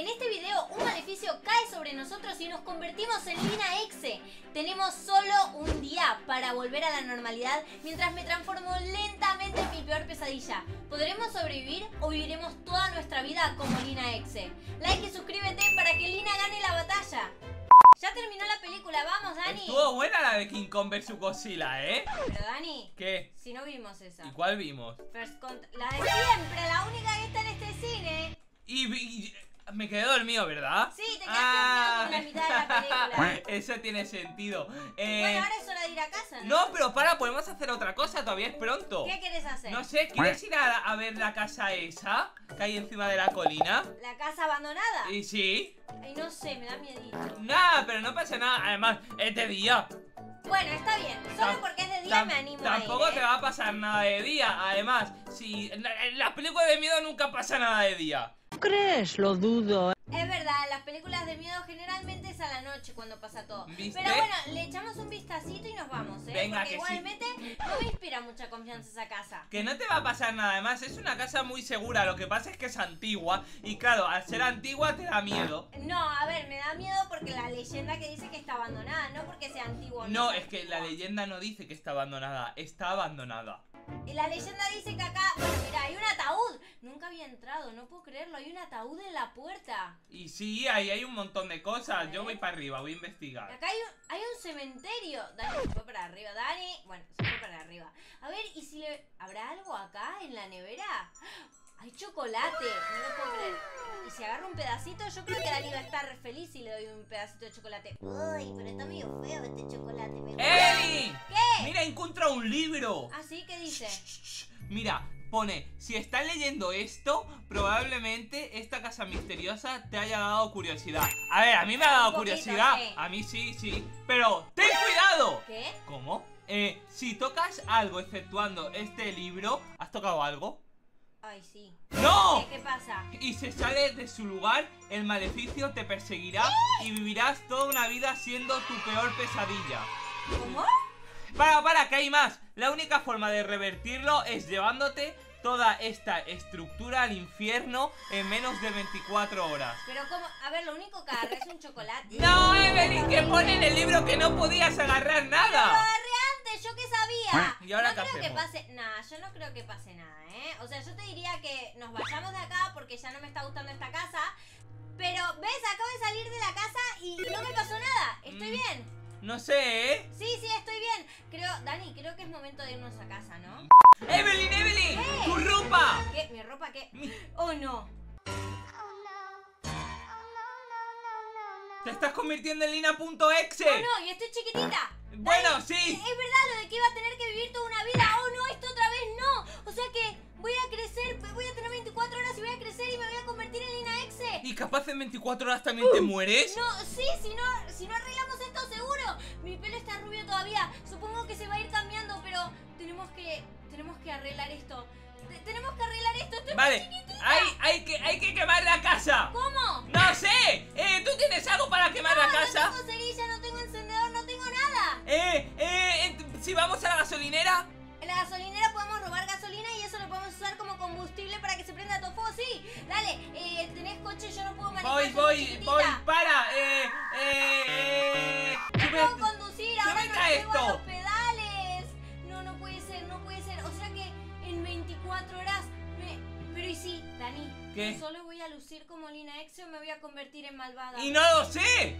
En este video un maleficio cae sobre nosotros y nos convertimos en Lyna.exe. Tenemos solo un día para volver a la normalidad mientras me transformo lentamente en mi peor pesadilla. ¿Podremos sobrevivir o viviremos toda nuestra vida como Lyna.exe? Like y suscríbete para que Lyna gane la batalla. Ya terminó la película, vamos Dani. Estuvo buena la de King Kong versus Godzilla, ¿eh? Pero Dani, ¿qué? Si no vimos esa. ¿Y cuál vimos? La de siempre, la única que está en este cine. Y me quedé dormido, ¿verdad? Sí, te quedaste dormido con la mitad de la película. Eso tiene sentido. Bueno, ahora es hora de ir a casa, ¿no? No, pero para, podemos hacer otra cosa, todavía es pronto. ¿Qué quieres hacer? No sé, ¿quieres ir a ver la casa esa que hay encima de la colina? ¿La casa abandonada? Y sí. Ay, no sé, me da miedito. Nada, pero no pasa nada, además, es de día. Bueno, está bien, solo porque es de día me animo a ir, ¿eh? Tampoco te va a pasar nada de día, además, si en las películas de miedo nunca pasa nada de día. ¿Crees? Lo dudo. Es verdad, las películas de miedo generalmente es a la noche cuando pasa todo. ¿Viste? Pero bueno, le echamos un vistacito y nos vamos, ¿eh? Venga, porque igualmente sí, no me inspira mucha confianza esa casa. Que no te va a pasar nada, además es una casa muy segura. Lo que pasa es que es antigua y claro, al ser antigua te da miedo. No, a ver, me da miedo porque la leyenda que dice que está abandonada, no porque sea antigua. No, es que la leyenda no dice que está abandonada. Y la leyenda dice que acá, bueno, mira, hay un ataúd. Nunca había entrado, no puedo creerlo. Hay un ataúd en la puerta. Y sí, ahí hay un montón de cosas. Yo voy para arriba, voy a investigar. Acá hay un cementerio. Dani, se fue para arriba, Dani. Bueno, se fue para arriba. A ver, ¿y si habrá algo acá en la nevera? Hay chocolate, no lo puedo creer. Y si agarro un pedacito, yo creo que Dani va a estar feliz si le doy un pedacito de chocolate. Uy, pero está medio feo este chocolate. ¡Eli! ¿Qué? Mira, encontré un libro. ¿Ah, sí? ¿Qué dice? Mira, pone, si estás leyendo esto, probablemente esta casa misteriosa te haya dado curiosidad. A ver, a mí me ha dado curiosidad. A mí sí. Pero, ¡ten cuidado! ¿Qué? ¿Cómo? Si tocas algo exceptuando este libro, ¿has tocado algo? Ay, sí. ¡No! ¿Qué pasa? Y se sale de su lugar, el maleficio te perseguirá. ¿Qué? Y vivirás toda una vida siendo tu peor pesadilla. ¿Cómo? Para, que hay más. La única forma de revertirlo es llevándote toda esta estructura al infierno en menos de 24 horas. Pero ¿cómo? A ver, lo único que agarré es un chocolate. ¡No, Evelyn! Que pone en el libro que no podías agarrar nada. Yo que sabía. ¿Y ahora no creo que pase nada, yo no creo que pase nada, ¿eh? O sea, yo te diría que nos vayamos de acá porque ya no me está gustando esta casa. Pero, ¿ves? Acabo de salir de la casa y no me pasó nada. Estoy bien. No sé, ¿eh? Sí, estoy bien. Creo, Dani, creo que es momento de irnos a casa, ¿no? ¡Evelyn! ¿Qué? ¡Tu ropa! ¿Qué? ¿Mi ropa qué? Oh, no. Te estás convirtiendo en Lyna.exe. No, y estoy chiquitita. Bueno, Dani, sí. Es verdad lo de que iba a tener que vivir toda una vida. Oh no, esto otra vez no. O sea que voy a crecer, voy a tener 24 horas y voy a crecer y me voy a convertir en Lyna.exe. ¿Y capaz en 24 horas también te mueres? No, sí, si no arreglamos esto seguro. Mi pelo está rubio todavía. Supongo que se va a ir cambiando, pero tenemos que arreglar esto. Tenemos que arreglar esto, estoy muy chiquitita. Hay que quemar la casa. ¿Cómo? No sé. ¿Tú tienes algo para quemar la casa? No tengo cerilla, no tengo encendedor, no tengo nada. Si vamos a la gasolinera. En la gasolinera podemos robar gasolina y eso lo podemos usar como combustible para que se prenda todo fuego, sí. Dale, tenés coche, yo no puedo manejar. Voy, para. No puedo conducir, ahora no llevo a los pedales. No puede ser. O sea que en 24 horas Pero y sí, Dani. ¿Qué? Solo voy a lucir como Lyna.exe o me voy a convertir en malvada. ¡Y no lo sé!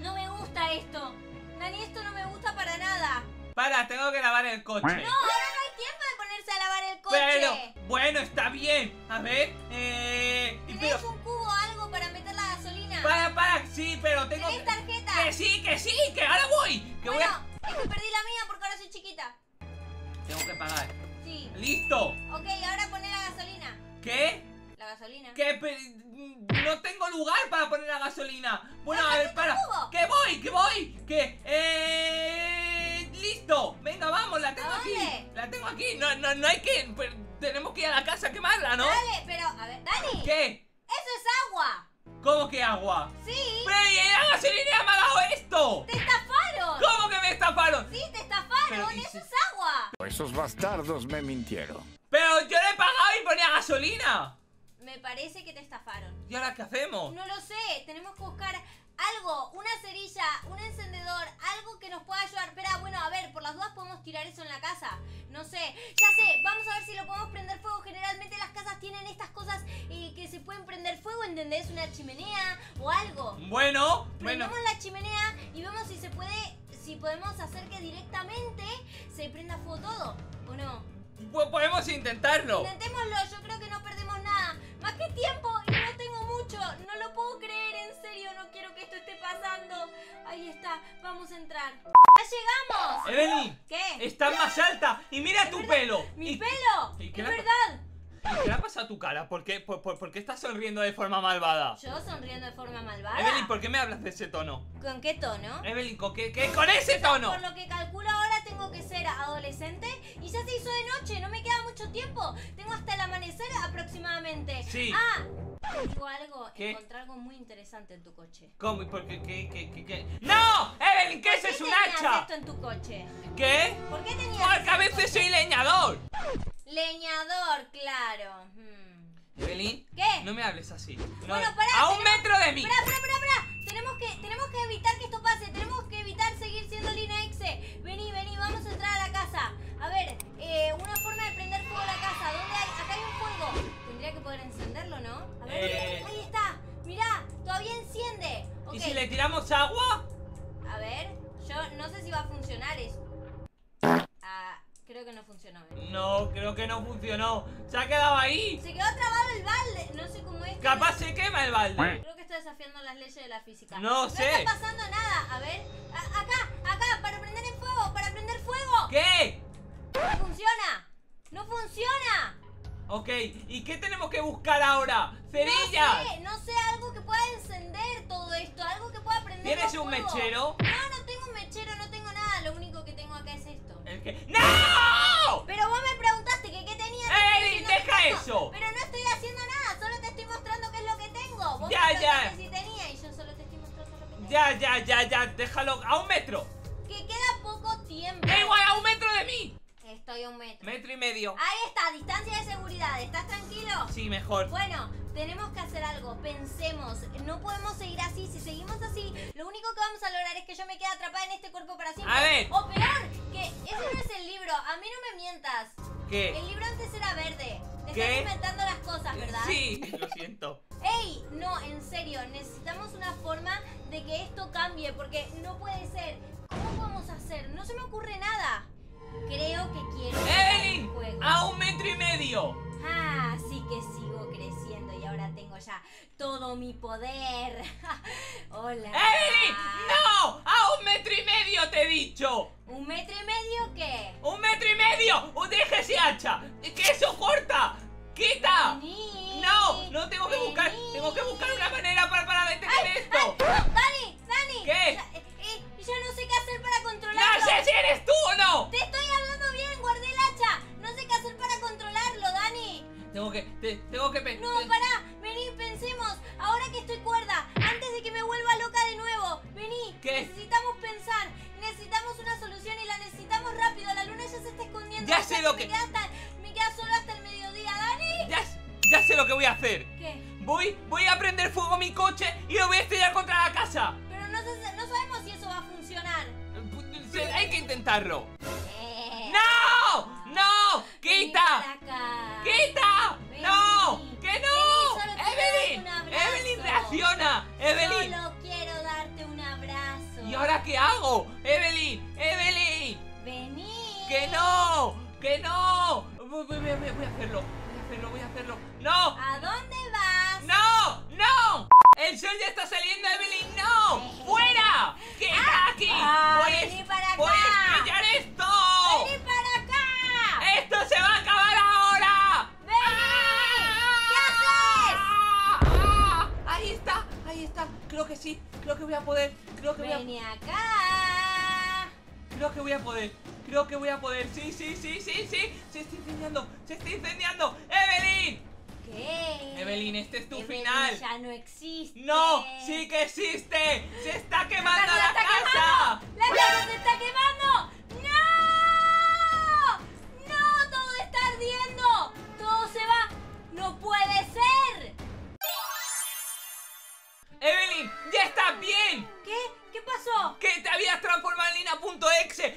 No me gusta esto. Dani, esto no me gusta para nada. Para, tengo que lavar el coche. No, ahora no hay tiempo de ponerse a lavar el coche. Pero, bueno, está bien. A ver, ¿Tenés un cubo o algo para meter la gasolina? Para, sí, pero tengo... ¿Tenés tarjeta? Que sí, ahora voy. Es que perdí la mía porque ahora soy chiquita. Tengo que pagar. Sí. ¡Listo! Ok, ahora poné la gasolina. ¿Qué? La gasolina. ¿Qué? No tengo lugar para poner la gasolina. Bueno, a ver, para. ¡Que voy! ¡Listo! Venga, vamos, la tengo aquí. La tengo aquí. No hay que... Tenemos que ir a la casa a quemarla, ¿no? Dale, pero... A ver, Dani. ¿Qué? ¡Eso es agua! ¿Cómo que agua? ¡Sí! ¡Pero la gasolina me ha dado esto! ¡Te estafaron! ¿Cómo que me estafaron? Sí, te estafaron. ¡Eso es agua! Esos bastardos me mintieron. Pero yo le he pagado y ponía gasolina. Me parece que te estafaron. ¿Y ahora qué hacemos? No lo sé, tenemos que buscar algo, una cerilla, un encendedor, algo que nos pueda ayudar. Espera, bueno, a ver, por las dudas podemos tirar eso en la casa. No sé, ya sé, vamos a ver si lo podemos prender fuego. Generalmente las casas tienen estas cosas que se pueden prender fuego, ¿entendés? Una chimenea o algo. Bueno, prendemos la chimenea y vemos si se puede, si podemos hacer que directamente se prenda fuego todo, ¿o no? Pues podemos intentarlo. Intentémoslo, yo creo que no perdemos nada. Más que tiempo, y no tengo mucho. No lo puedo creer, en serio, no quiero que esto esté pasando. Ahí está, vamos a entrar. ¡Ya llegamos! Evelyn, ¿qué? Estás más alta. Y mira tu pelo. ¿Mi pelo? Es verdad. ¿Qué le ha pasado a tu cara? ¿Por qué estás sonriendo de forma malvada? ¿Yo sonriendo de forma malvada? Evelyn, ¿por qué me hablas de ese tono? ¿Con qué tono? Evelyn, ¿con qué? ¡Con ese tono! Por lo que calculo ahora tengo que ser adolescente. Y ya se hizo de noche, no me queda mucho tiempo. Tengo hasta el amanecer aproximadamente. Sí. Ah, encontré algo muy interesante en tu coche. ¿Cómo? ¿Por qué? ¿Qué? ¡No! Evelyn, ¿qué es eso? ¿Un hacha? Esto en tu coche. ¿Qué? ¿Por qué tenías? Porque a veces soy leñador. Leñador, claro. Evelyn, ¿qué? No me hables así. No, bueno, pará, a un metro de mí. Pará. Tenemos que evitar que esto pase. Tenemos que evitar seguir siendo Lyna.exe. Vení, vamos a entrar a la casa. A ver, una forma de prender fuego a la casa. ¿Dónde hay? Acá hay un fuego. Tendría que poder encenderlo, ¿no? A ver, ahí está. Mirá, todavía enciende. Okay. ¿Y si le tiramos agua? A ver, yo no sé si va a funcionar eso. Creo que no funcionó. No, creo que no funcionó. Se ha quedado ahí. Se quedó trabado el balde. No sé cómo es. Capaz se quema el balde. Creo que está desafiando las leyes de la física. No sé. No está pasando nada. A ver. Acá. Para prender fuego. ¿Qué? No funciona. Ok. ¿Y qué tenemos que buscar ahora? Cerillas. No sé. Algo que pueda encender todo esto. Algo que pueda prender. ¿Tienes un mechero? No tengo un mechero. No tengo nada. Lo único que tengo acá es esto. ¿El qué? ¡No! Pero vos me preguntaste que qué tenías. ¡Ey! ¡Deja eso! Pero no estoy haciendo nada, solo te estoy mostrando qué es lo que tengo. Vos me preguntaste si tenía y yo solo te estoy mostrando lo que tengo. Ya, déjalo. ¡A un metro! Que queda poco tiempo. ¡Da igual, a un metro de mí! Estoy a un metro. Metro y medio. Ahí está, distancia de seguridad. ¿Estás tranquilo? Sí, mejor. Bueno, tenemos que hacer algo. Pensemos. No podemos seguir así. Si seguimos así, lo único que vamos a lograr es que yo me quede atrapada en este cuerpo para siempre. A ver. O peor, que ese no es el libro. A mí no me mientas. ¿Qué? El libro antes era verde. Te estás inventando las cosas, ¿verdad? Sí, lo siento. Ey, no, en serio. Necesitamos una forma de que esto cambie, porque no puede ser. ¿Cómo podemos hacer? No se me ocurre nada. Creo que quiero... ¡Evelyn! ¡A un metro y medio! Ah, sí que sigo creciendo y ahora tengo ya todo mi poder. ¡Hola! ¡Evelyn! ¡No! ¡A un metro y medio te he dicho! ¿Un metro y medio qué? ¡Un metro y medio! ¡Deje ese hacha! ¡Que eso corta! ¡Quita! Vení, ¡No! Tengo que buscar... Tengo que buscar una manera para detener esto. ¡Dani! ¿Qué? Ya no sé qué hacer para controlarlo. ¡No sé si eres tú o no! ¡Te estoy hablando bien! ¡Guardé el hacha! No sé qué hacer para controlarlo, Dani. Tengo que pensar. No, pará. Vení, pensemos. Ahora que estoy cuerda, antes de que me vuelva loca de nuevo. Vení. ¿Qué? Necesitamos pensar. Necesitamos una solución y la necesitamos rápido. La luna ya se está escondiendo. Ya sé lo que... Me queda solo hasta el mediodía, Dani. Ya sé lo que voy a hacer. ¿Qué? Voy a prender fuego a mi coche y lo voy a estrellar contra la casa. No sabemos si eso va a funcionar. Hay que intentarlo. ¡No! ¡Quita! Vení. ¡No! ¡Que no! ¡Evelyn! ¡Evelyn, reacciona! ¡Evelyn! Solo quiero darte un abrazo. ¿Y ahora qué hago? ¡Evelyn! ¡Vení! ¡Que no! Voy a hacerlo. ¡No! ¿A dónde vas? ¡No! ¡El sol ya está saliendo, Evelyn! ¡No! ¡Fuera! ¡Queda aquí! ¡Vení para acá! ¡Puedes pillar esto! ¡Vení para acá! ¡Esto se va a acabar ahora! ¡Vení! ¿Qué haces? Ahí está. Creo que sí. Creo que voy a poder. ¡Vení acá! Creo que voy a poder. Sí. Se está incendiando. ¡Evelyn! ¿Qué? Evelyn, este es tu final. Ya no existe. No, sí que existe. Se está quemando la casa. La casa se está quemando. No, todo está ardiendo. Todo se va. No puede ser. Evelyn, ya estás bien. ¿Qué? ¿Qué pasó? Que te habías transformado en Lyna.exe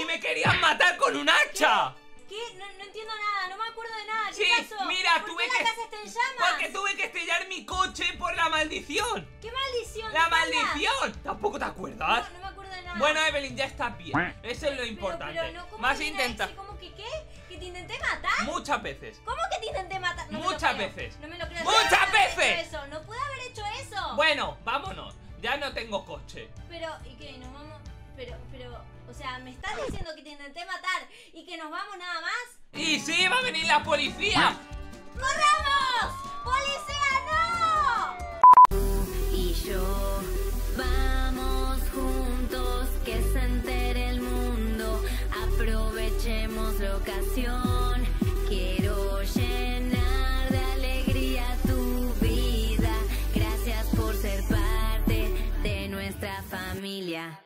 y me querías matar con un hacha. ¿Qué? No entiendo nada, no me acuerdo de nada. ¿Qué pasó? Mira, tuve que... ¿Por qué la casa está en llamas? Porque tuve que estrellar mi coche por la maldición. ¿Qué maldición? ¡La maldición! ¿Tampoco te acuerdas? No, no me acuerdo de nada. Bueno, Evelyn, ya estás bien. Eso es lo importante. Pero no, más intenta. ¿Cómo que qué? ¿Que te intenté matar? Muchas veces. ¿Cómo que te intenté matar? No, muchas veces. No me lo creo. ¡Muchas veces! No pude haber hecho eso. Bueno, vámonos. Ya no tengo coche. Pero, ¿y qué? ¿Nos vamos? Pero, o sea, me estás diciendo que te intenté matar y que nos vamos nada más. ¡Y sí! ¡Va a venir la policía! ¡Corramos! ¡Policía, no! Y yo, vamos juntos, que se entere el mundo. Aprovechemos la ocasión. Quiero llenar de alegría tu vida. Gracias por ser parte de nuestra familia.